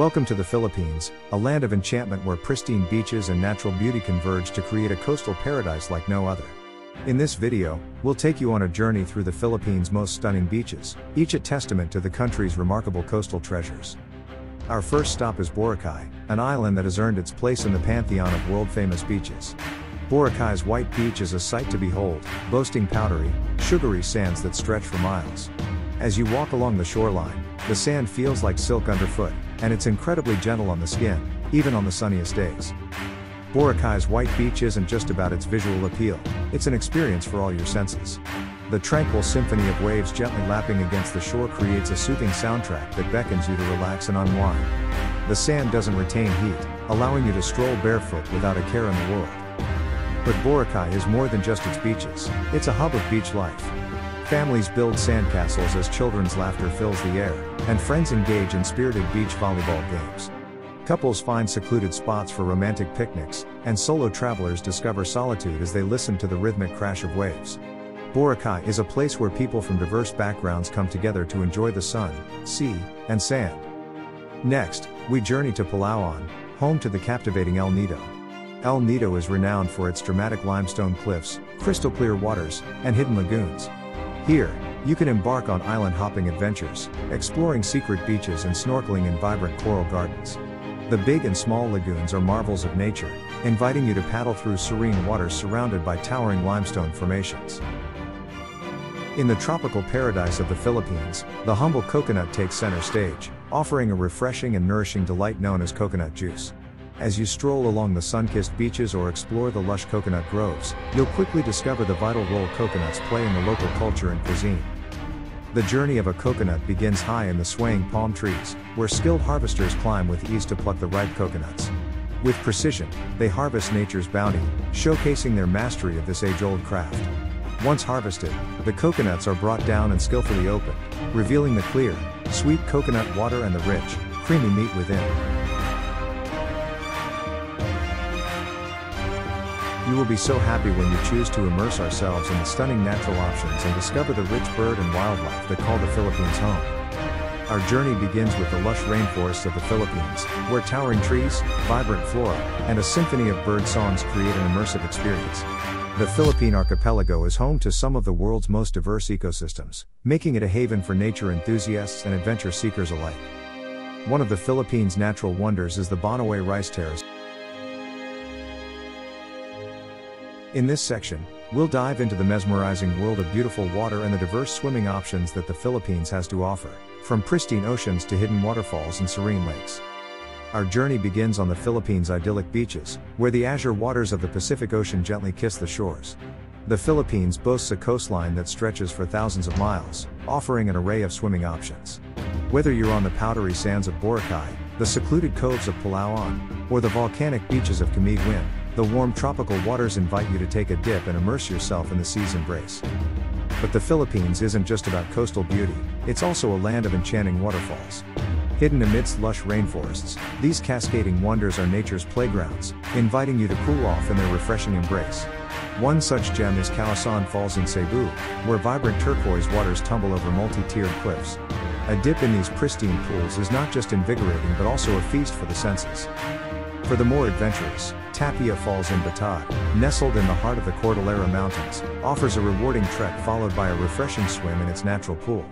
Welcome to the Philippines, a land of enchantment where pristine beaches and natural beauty converge to create a coastal paradise like no other. In this video, we'll take you on a journey through the Philippines' most stunning beaches, each a testament to the country's remarkable coastal treasures. Our first stop is Boracay, an island that has earned its place in the pantheon of world-famous beaches. Boracay's White Beach is a sight to behold, boasting powdery, sugary sands that stretch for miles. As you walk along the shoreline, the sand feels like silk underfoot, and it's incredibly gentle on the skin, even on the sunniest days. Boracay's White Beach isn't just about its visual appeal, it's an experience for all your senses. The tranquil symphony of waves gently lapping against the shore creates a soothing soundtrack that beckons you to relax and unwind. The sand doesn't retain heat, allowing you to stroll barefoot without a care in the world. But Boracay is more than just its beaches, it's a hub of beach life. Families build sandcastles as children's laughter fills the air, and friends engage in spirited beach volleyball games. Couples find secluded spots for romantic picnics, and solo travelers discover solitude as they listen to the rhythmic crash of waves. Boracay is a place where people from diverse backgrounds come together to enjoy the sun, sea, and sand. Next, we journey to Palawan, home to the captivating El Nido. El Nido is renowned for its dramatic limestone cliffs, crystal clear waters, and hidden lagoons. Here, you can embark on island-hopping adventures, exploring secret beaches and snorkeling in vibrant coral gardens. The big and small lagoons are marvels of nature, inviting you to paddle through serene waters surrounded by towering limestone formations. In the tropical paradise of the Philippines, the humble coconut takes center stage, offering a refreshing and nourishing delight known as coconut juice. As you stroll along the sun-kissed beaches or explore the lush coconut groves, you'll quickly discover the vital role coconuts play in the local culture and cuisine. The journey of a coconut begins high in the swaying palm trees, where skilled harvesters climb with ease to pluck the ripe coconuts. With precision, they harvest nature's bounty, showcasing their mastery of this age-old craft. Once harvested, the coconuts are brought down and skillfully opened, revealing the clear, sweet coconut water and the rich, creamy meat within. You will be so happy when you choose to immerse ourselves in the stunning natural options and discover the rich bird and wildlife that call the Philippines home. Our journey begins with the lush rainforests of the Philippines, where towering trees, vibrant flora, and a symphony of bird songs create an immersive experience. The Philippine archipelago is home to some of the world's most diverse ecosystems, making it a haven for nature enthusiasts and adventure seekers alike. One of the Philippines' natural wonders is the Banaue Rice Terraces. In this section, we'll dive into the mesmerizing world of beautiful water and the diverse swimming options that the Philippines has to offer, from pristine oceans to hidden waterfalls and serene lakes. Our journey begins on the Philippines' idyllic beaches, where the azure waters of the Pacific Ocean gently kiss the shores. The Philippines boasts a coastline that stretches for thousands of miles, offering an array of swimming options. Whether you're on the powdery sands of Boracay, the secluded coves of Palawan, or the volcanic beaches of Camiguin, the warm tropical waters invite you to take a dip and immerse yourself in the sea's embrace. But the Philippines isn't just about coastal beauty, it's also a land of enchanting waterfalls. Hidden amidst lush rainforests, these cascading wonders are nature's playgrounds, inviting you to cool off in their refreshing embrace. One such gem is Kawasan Falls in Cebu, where vibrant turquoise waters tumble over multi-tiered cliffs. A dip in these pristine pools is not just invigorating but also a feast for the senses. For the more adventurous, Tappiya Falls in Batad, nestled in the heart of the Cordillera Mountains, offers a rewarding trek followed by a refreshing swim in its natural pool.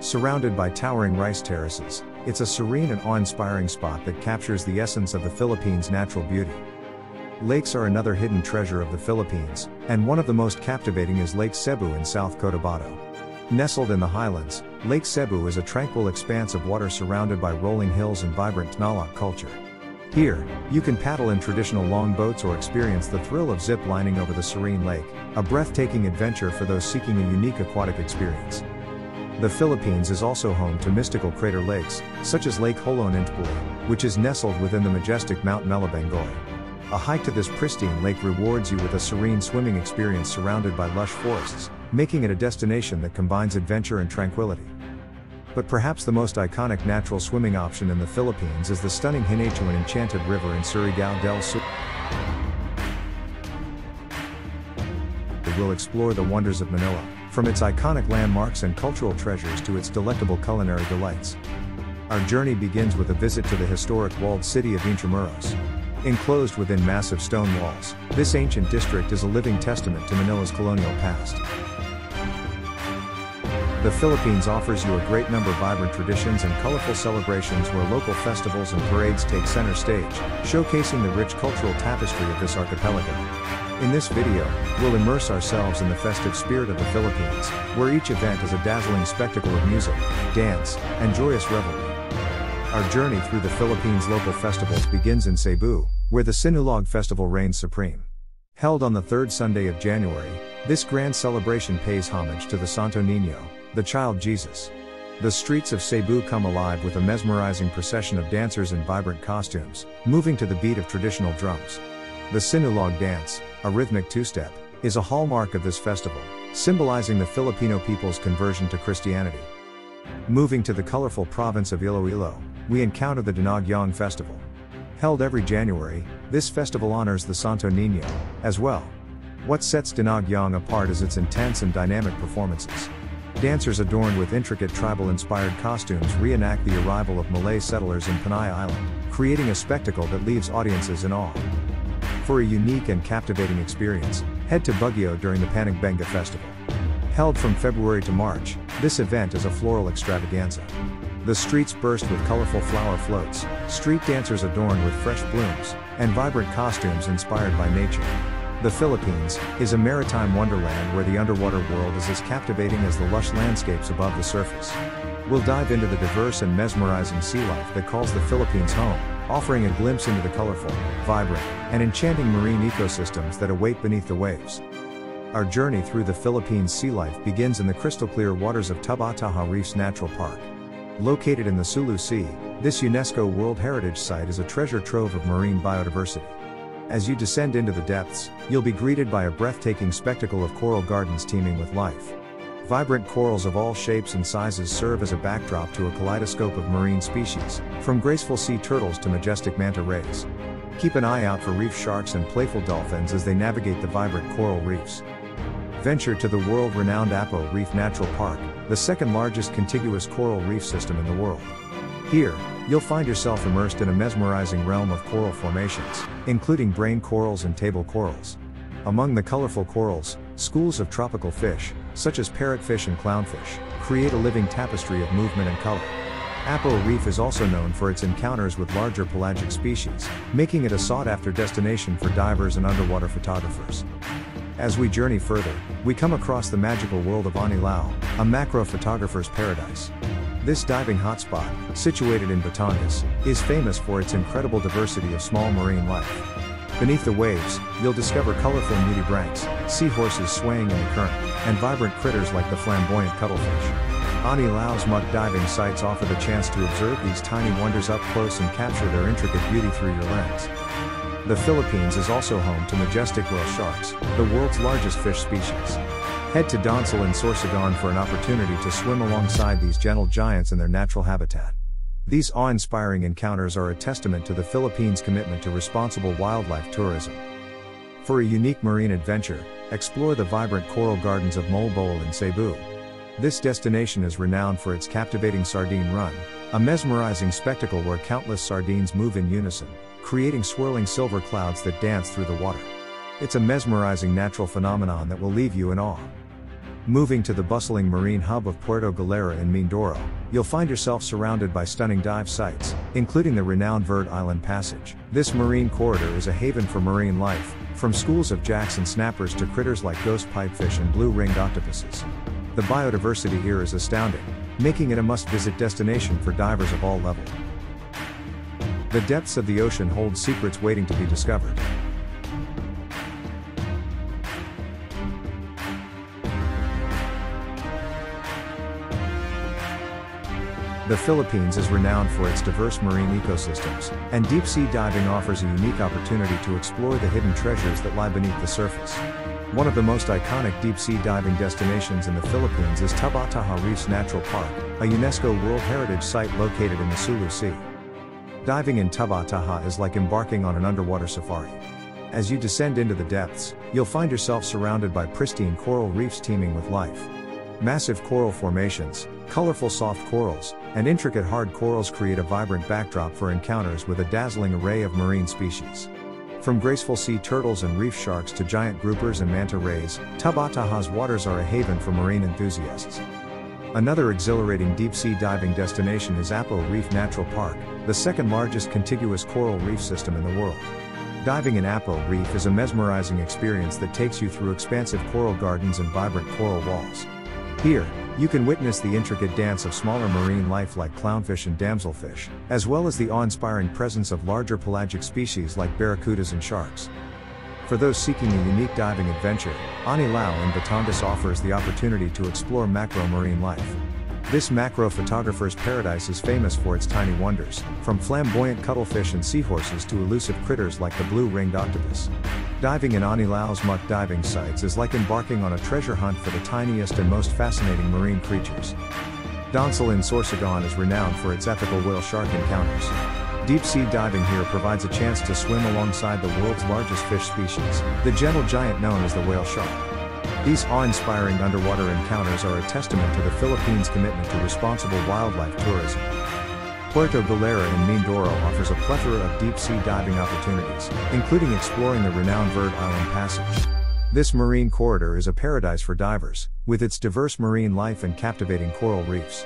Surrounded by towering rice terraces, it's a serene and awe-inspiring spot that captures the essence of the Philippines' natural beauty. Lakes are another hidden treasure of the Philippines, and one of the most captivating is Lake Sebu in South Cotabato. Nestled in the highlands, Lake Sebu is a tranquil expanse of water surrounded by rolling hills and vibrant Tagalog culture. Here, you can paddle in traditional longboats or experience the thrill of zip-lining over the serene lake, a breathtaking adventure for those seeking a unique aquatic experience. The Philippines is also home to mystical crater lakes, such as Lake Holon Intbul, which is nestled within the majestic Mount Melabangoi. A hike to this pristine lake rewards you with a serene swimming experience surrounded by lush forests, making it a destination that combines adventure and tranquility. But perhaps the most iconic natural swimming option in the Philippines is the stunning Hinatuan Enchanted River in Surigao del Sur. We'll explore the wonders of Manila, from its iconic landmarks and cultural treasures to its delectable culinary delights. Our journey begins with a visit to the historic walled city of Intramuros. Enclosed within massive stone walls, this ancient district is a living testament to Manila's colonial past. The Philippines offers you a great number of vibrant traditions and colorful celebrations where local festivals and parades take center stage, showcasing the rich cultural tapestry of this archipelago. In this video, we'll immerse ourselves in the festive spirit of the Philippines, where each event is a dazzling spectacle of music, dance, and joyous revelry. Our journey through the Philippines' local festivals begins in Cebu, where the Sinulog Festival reigns supreme. Held on the third Sunday of January, this grand celebration pays homage to the Santo Niño, the child Jesus. The streets of Cebu come alive with a mesmerizing procession of dancers in vibrant costumes, moving to the beat of traditional drums. The Sinulog dance, a rhythmic two-step, is a hallmark of this festival, symbolizing the Filipino people's conversion to Christianity. Moving to the colorful province of Iloilo, we encounter the Dinagyong Festival. Held every January, this festival honors the Santo Niño, as well. What sets Dinagyong apart is its intense and dynamic performances. Dancers adorned with intricate tribal-inspired costumes reenact the arrival of Malay settlers in Panay Island, creating a spectacle that leaves audiences in awe. For a unique and captivating experience, head to Baguio during the Panagbenga Festival. Held from February to March, this event is a floral extravaganza. The streets burst with colorful flower floats, street dancers adorned with fresh blooms, and vibrant costumes inspired by nature. The Philippines is a maritime wonderland where the underwater world is as captivating as the lush landscapes above the surface. We'll dive into the diverse and mesmerizing sea life that calls the Philippines home, offering a glimpse into the colorful, vibrant, and enchanting marine ecosystems that await beneath the waves. Our journey through the Philippines' sea life begins in the crystal-clear waters of Tubbataha Reefs Natural Park. Located in the Sulu Sea, this UNESCO World Heritage Site is a treasure trove of marine biodiversity. As you descend into the depths, you'll be greeted by a breathtaking spectacle of coral gardens teeming with life. Vibrant corals of all shapes and sizes serve as a backdrop to a kaleidoscope of marine species, from graceful sea turtles to majestic manta rays. Keep an eye out for reef sharks and playful dolphins as they navigate the vibrant coral reefs. Venture to the world-renowned Apo Reef Natural Park, the second-largest contiguous coral reef system in the world. Here, you'll find yourself immersed in a mesmerizing realm of coral formations, including brain corals and table corals. Among the colorful corals, schools of tropical fish, such as parrotfish and clownfish, create a living tapestry of movement and color. Apo Reef is also known for its encounters with larger pelagic species, making it a sought-after destination for divers and underwater photographers. As we journey further, we come across the magical world of Anilao, a macro photographer's paradise. This diving hotspot, situated in Batangas, is famous for its incredible diversity of small marine life. Beneath the waves, you'll discover colorful nudibranchs, seahorses swaying in the current, and vibrant critters like the flamboyant cuttlefish. Anilao's muck diving sites offer the chance to observe these tiny wonders up close and capture their intricate beauty through your lens. The Philippines is also home to majestic whale sharks, the world's largest fish species. Head to Donsol and Sorsogon for an opportunity to swim alongside these gentle giants in their natural habitat. These awe-inspiring encounters are a testament to the Philippines' commitment to responsible wildlife tourism. For a unique marine adventure, explore the vibrant coral gardens of Bohol in Cebu. This destination is renowned for its captivating sardine run, a mesmerizing spectacle where countless sardines move in unison, creating swirling silver clouds that dance through the water. It's a mesmerizing natural phenomenon that will leave you in awe. Moving to the bustling marine hub of Puerto Galera in Mindoro, you'll find yourself surrounded by stunning dive sites, including the renowned Verde Island Passage. This marine corridor is a haven for marine life, from schools of jacks and snappers to critters like ghost pipefish and blue-ringed octopuses. The biodiversity here is astounding, making it a must-visit destination for divers of all levels. The depths of the ocean hold secrets waiting to be discovered. The Philippines is renowned for its diverse marine ecosystems, and deep-sea diving offers a unique opportunity to explore the hidden treasures that lie beneath the surface. One of the most iconic deep-sea diving destinations in the Philippines is Tubbataha Reefs Natural Park, a UNESCO World Heritage Site located in the Sulu Sea. Diving in Tubbataha is like embarking on an underwater safari. As you descend into the depths, you'll find yourself surrounded by pristine coral reefs teeming with life. Massive coral formations, colorful soft corals, and intricate hard corals create a vibrant backdrop for encounters with a dazzling array of marine species. From graceful sea turtles and reef sharks to giant groupers and manta rays, Tubbataha's waters are a haven for marine enthusiasts. Another exhilarating deep-sea diving destination is Apo Reef Natural Park, the second-largest contiguous coral reef system in the world. Diving in Apo Reef is a mesmerizing experience that takes you through expansive coral gardens and vibrant coral walls. Here, you can witness the intricate dance of smaller marine life like clownfish and damselfish, as well as the awe-inspiring presence of larger pelagic species like barracudas and sharks. For those seeking a unique diving adventure, Anilao in Batangas offers the opportunity to explore macro marine life. This macro photographer's paradise is famous for its tiny wonders, from flamboyant cuttlefish and seahorses to elusive critters like the blue-ringed octopus. Diving in Anilao's muck diving sites is like embarking on a treasure hunt for the tiniest and most fascinating marine creatures. Donsol in Sorsogon is renowned for its ethical whale-shark encounters. Deep-sea diving here provides a chance to swim alongside the world's largest fish species, the gentle giant known as the whale shark. These awe-inspiring underwater encounters are a testament to the Philippines' commitment to responsible wildlife tourism. Puerto Galera in Mindoro offers a plethora of deep-sea diving opportunities, including exploring the renowned Verde Island Passage. This marine corridor is a paradise for divers, with its diverse marine life and captivating coral reefs.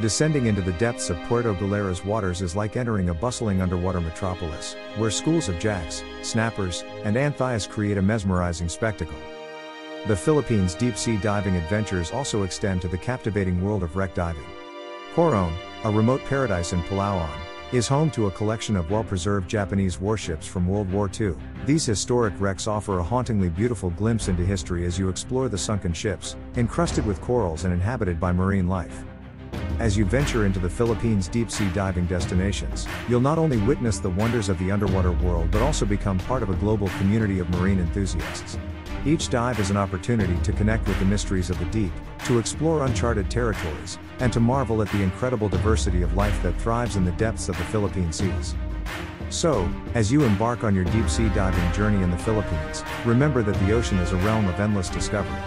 Descending into the depths of Puerto Galera's waters is like entering a bustling underwater metropolis, where schools of jacks, snappers, and anthias create a mesmerizing spectacle. The Philippines' deep-sea diving adventures also extend to the captivating world of wreck diving. Coron, a remote paradise in Palawan, is home to a collection of well-preserved Japanese warships from World War II. These historic wrecks offer a hauntingly beautiful glimpse into history as you explore the sunken ships, encrusted with corals and inhabited by marine life. As you venture into the Philippines' deep-sea diving destinations, you'll not only witness the wonders of the underwater world but also become part of a global community of marine enthusiasts. Each dive is an opportunity to connect with the mysteries of the deep, to explore uncharted territories, and to marvel at the incredible diversity of life that thrives in the depths of the Philippine seas. So, as you embark on your deep-sea diving journey in the Philippines, remember that the ocean is a realm of endless discovery.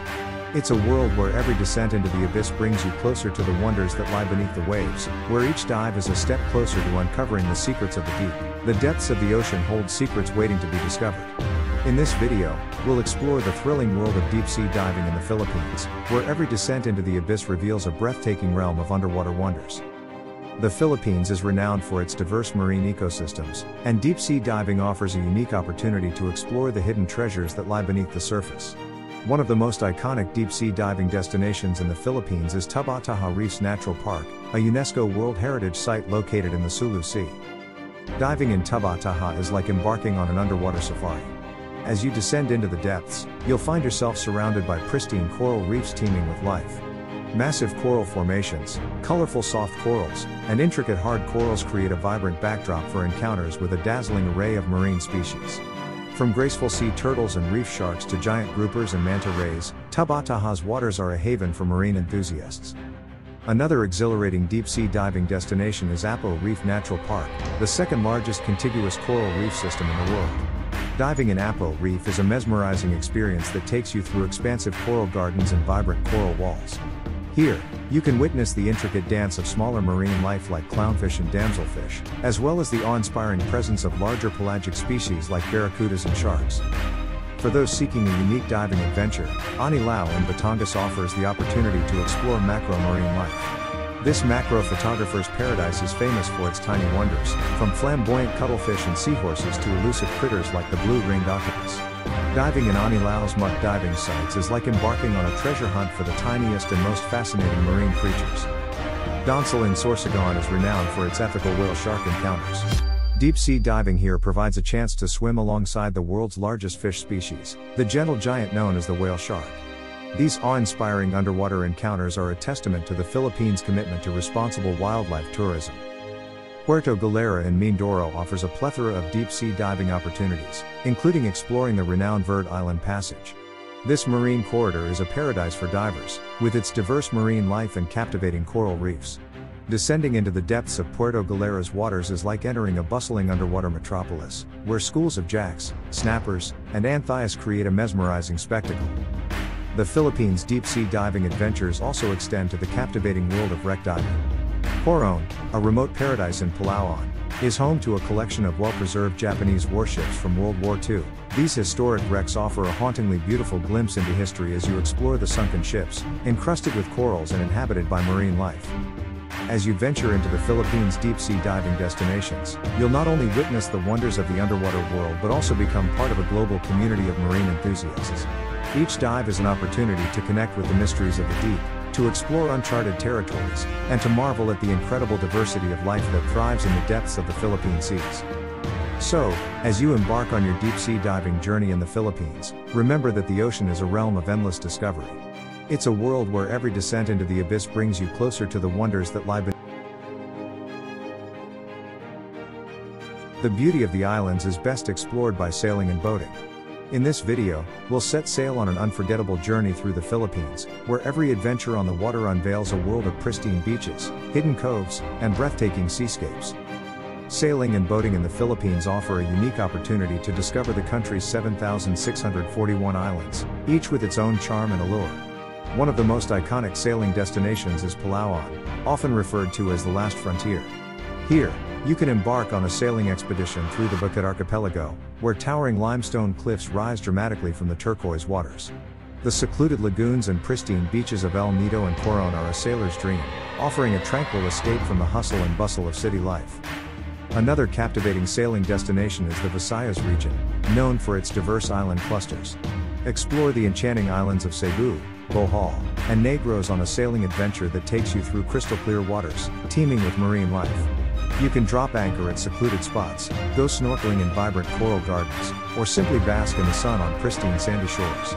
It's a world where every descent into the abyss brings you closer to the wonders that lie beneath the waves, where each dive is a step closer to uncovering the secrets of the deep. The depths of the ocean hold secrets waiting to be discovered. In this video, we'll explore the thrilling world of deep-sea diving in the Philippines, where every descent into the abyss reveals a breathtaking realm of underwater wonders. The Philippines is renowned for its diverse marine ecosystems, and deep-sea diving offers a unique opportunity to explore the hidden treasures that lie beneath the surface. One of the most iconic deep-sea diving destinations in the Philippines is Tubbataha Reefs Natural Park, a UNESCO World Heritage Site located in the Sulu Sea. Diving in Tubbataha is like embarking on an underwater safari. As you descend into the depths, you'll find yourself surrounded by pristine coral reefs teeming with life. Massive coral formations, colorful soft corals, and intricate hard corals create a vibrant backdrop for encounters with a dazzling array of marine species. From graceful sea turtles and reef sharks to giant groupers and manta rays, Tubbataha's waters are a haven for marine enthusiasts. Another exhilarating deep-sea diving destination is Apo Reef Natural Park, the second-largest contiguous coral reef system in the world. Diving in Apo Reef is a mesmerizing experience that takes you through expansive coral gardens and vibrant coral walls. Here, you can witness the intricate dance of smaller marine life like clownfish and damselfish, as well as the awe-inspiring presence of larger pelagic species like barracudas and sharks. For those seeking a unique diving adventure, Anilao in Batangas offers the opportunity to explore macro marine life. This macro photographer's paradise is famous for its tiny wonders, from flamboyant cuttlefish and seahorses to elusive critters like the blue-ringed octopus. Diving in Anilao's muck diving sites is like embarking on a treasure hunt for the tiniest and most fascinating marine creatures. Donsol in Sorsogon is renowned for its ethical whale shark encounters. Deep-sea diving here provides a chance to swim alongside the world's largest fish species, the gentle giant known as the whale shark. These awe-inspiring underwater encounters are a testament to the Philippines' commitment to responsible wildlife tourism. Puerto Galera in Mindoro offers a plethora of deep-sea diving opportunities, including exploring the renowned Verde Island Passage. This marine corridor is a paradise for divers, with its diverse marine life and captivating coral reefs. Descending into the depths of Puerto Galera's waters is like entering a bustling underwater metropolis, where schools of jacks, snappers, and anthias create a mesmerizing spectacle. The Philippines' deep-sea diving adventures also extend to the captivating world of wreck diving. Coron, a remote paradise in Palawan, is home to a collection of well-preserved Japanese warships from World War II. These historic wrecks offer a hauntingly beautiful glimpse into history as you explore the sunken ships, encrusted with corals and inhabited by marine life. As you venture into the Philippines' deep-sea diving destinations, you'll not only witness the wonders of the underwater world but also become part of a global community of marine enthusiasts. Each dive is an opportunity to connect with the mysteries of the deep, to explore uncharted territories, and to marvel at the incredible diversity of life that thrives in the depths of the Philippine seas. So, as you embark on your deep-sea diving journey in the Philippines, remember that the ocean is a realm of endless discovery. It's a world where every descent into the abyss brings you closer to the wonders that lie beneath. The beauty of the islands is best explored by sailing and boating. In this video, we'll set sail on an unforgettable journey through the Philippines, where every adventure on the water unveils a world of pristine beaches, hidden coves, and breathtaking seascapes. Sailing and boating in the Philippines offer a unique opportunity to discover the country's 7,641 islands, each with its own charm and allure. One of the most iconic sailing destinations is Palawan, often referred to as the last frontier. Here, you can embark on a sailing expedition through the Bukid Archipelago, where towering limestone cliffs rise dramatically from the turquoise waters. The secluded lagoons and pristine beaches of El Nido and Coron are a sailor's dream, offering a tranquil escape from the hustle and bustle of city life. Another captivating sailing destination is the Visayas region, known for its diverse island clusters. Explore the enchanting islands of Cebu, Bohol, and Negros on a sailing adventure that takes you through crystal clear waters, teeming with marine life. You can drop anchor at secluded spots, go snorkeling in vibrant coral gardens, or simply bask in the sun on pristine sandy shores.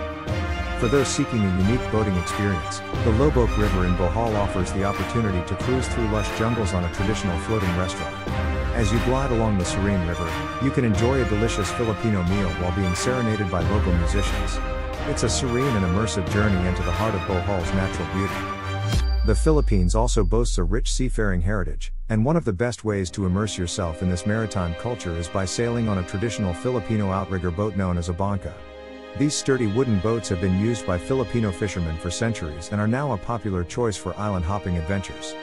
For those seeking a unique boating experience, the Lobok River in Bohol offers the opportunity to cruise through lush jungles on a traditional floating restaurant. As you glide along the serene river, you can enjoy a delicious Filipino meal while being serenaded by local musicians. It's a serene and immersive journey into the heart of Bohol's natural beauty. The Philippines also boasts a rich seafaring heritage, and one of the best ways to immerse yourself in this maritime culture is by sailing on a traditional Filipino outrigger boat known as a bangka. These sturdy wooden boats have been used by Filipino fishermen for centuries and are now a popular choice for island hopping adventures.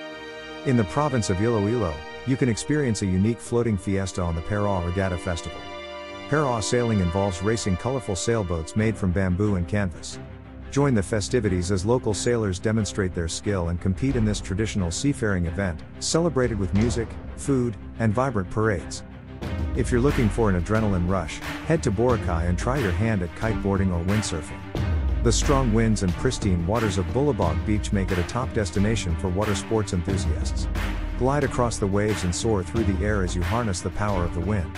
In the province of Iloilo, you can experience a unique floating fiesta on the Parao Regatta Festival. Parao sailing involves racing colorful sailboats made from bamboo and canvas. Join the festivities as local sailors demonstrate their skill and compete in this traditional seafaring event, celebrated with music, food, and vibrant parades. If you're looking for an adrenaline rush, head to Boracay and try your hand at kiteboarding or windsurfing. The strong winds and pristine waters of Bulabog Beach make it a top destination for water sports enthusiasts. Glide across the waves and soar through the air as you harness the power of the wind.